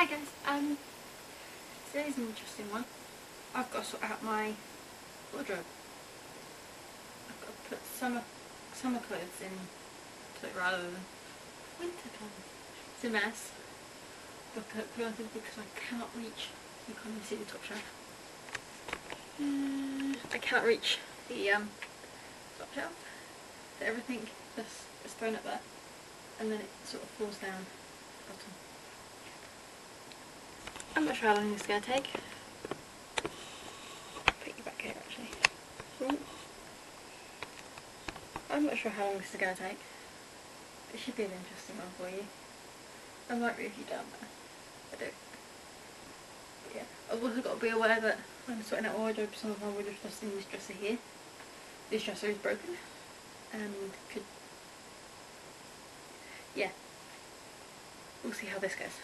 Hi guys, today's an interesting one. I've got to sort out my wardrobe. I've got to put summer clothes into it rather than winter clothes. It's a mess, but because I cannot reach, you can't even see the top shelf. I cannot reach the top shelf, so everything just is thrown up there and then it sort of falls down the bottom. I'm not sure how long this is going to take. I'll put you back here actually. I'm not sure how long this is going to take. It should be an interesting one for you. I might review you down there. I do. But yeah, I've also got to be aware that when I'm sorting out wardrobe, some of my wardrobe stuff's in this dresser here. This dresser is broken and could... yeah. We'll see how this goes.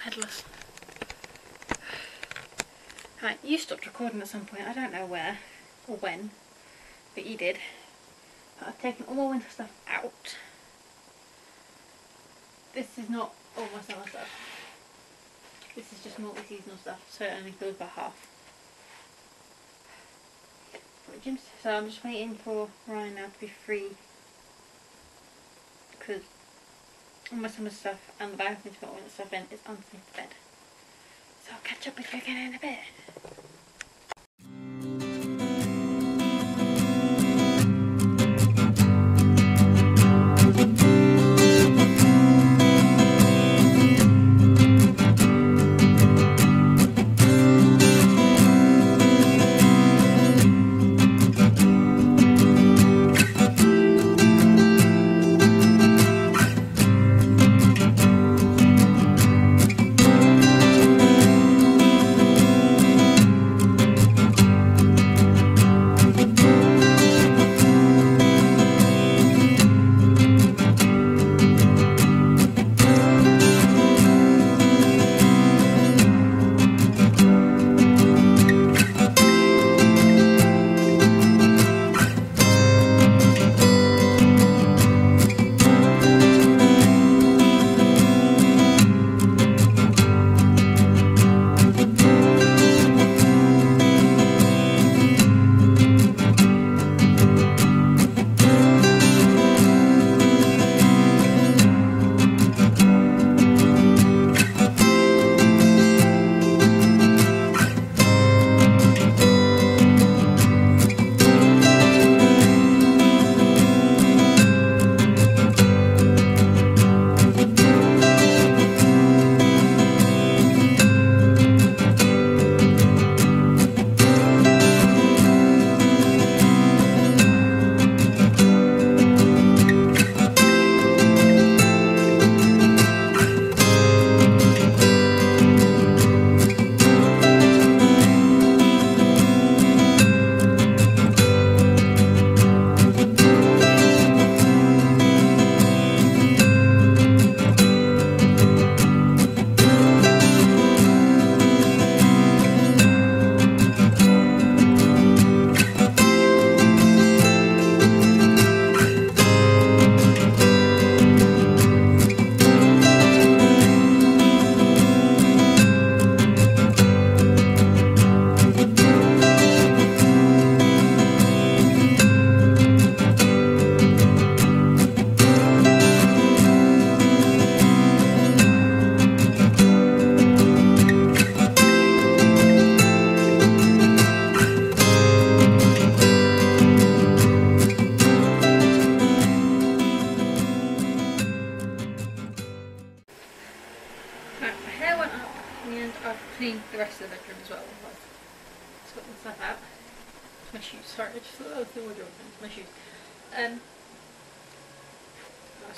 pedalers. Right, you stopped recording at some point, I don't know where or when, but you did. But I've taken all my winter stuff out. This is not all my summer stuff. This is just multi-seasonal stuff, so it only goes by half. So I'm just waiting for Ryan now to be free, because all my summer stuff and the bag I've been putting all the stuff in is underneath the bed. So I'll catch up with you again in a bit.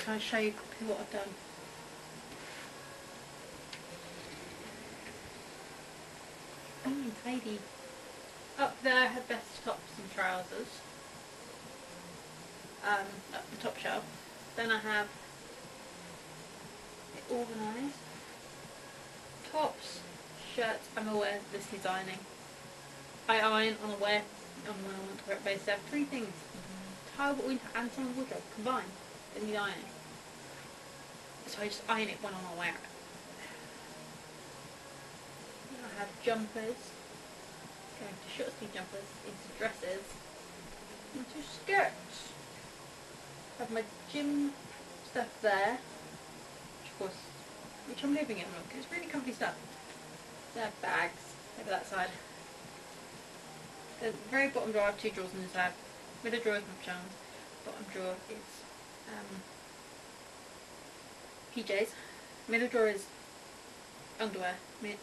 I'll show you quickly what I've done. Ooh, tidy. Up there I had best tops and trousers. Up the top shelf. Then I have it organised. Tops, shirts, I'm aware this is ironing. I iron on a wear on my winter base. I have three things. Tile, winter and summer wardrobe combined in the ironing. So I just iron it when I'm aware of it. I have jumpers, going to short sleeve jumpers, into dresses, into skirts. I have my gym stuff there, which of course, which I'm living in because it's really comfy stuff. There are bags over that side. The very bottom drawer, I have two drawers on this side. Middle drawer is my pajamas. Bottom drawer is PJs. Middle drawer is underwear,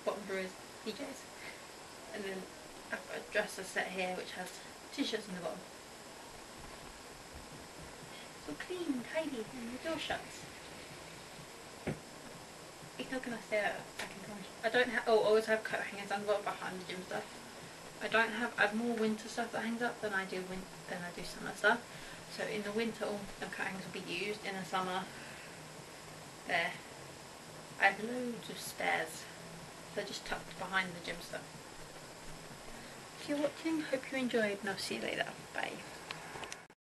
bottom drawer is PJs. And then I've got a dresser set here which has t-shirts in the bottom. It's all clean and tidy and the door shuts. It's not going to stay out. I don't have, oh, I always have coat hangers under behind the gym stuff. I have more winter stuff that hangs up than I do summer stuff. So in the winter all the coat hangers will be used, in the summer they're I have loads of spares. They're just tucked behind the gym stuff. Thank you for watching. Hope you enjoyed, and I'll see you later. Bye.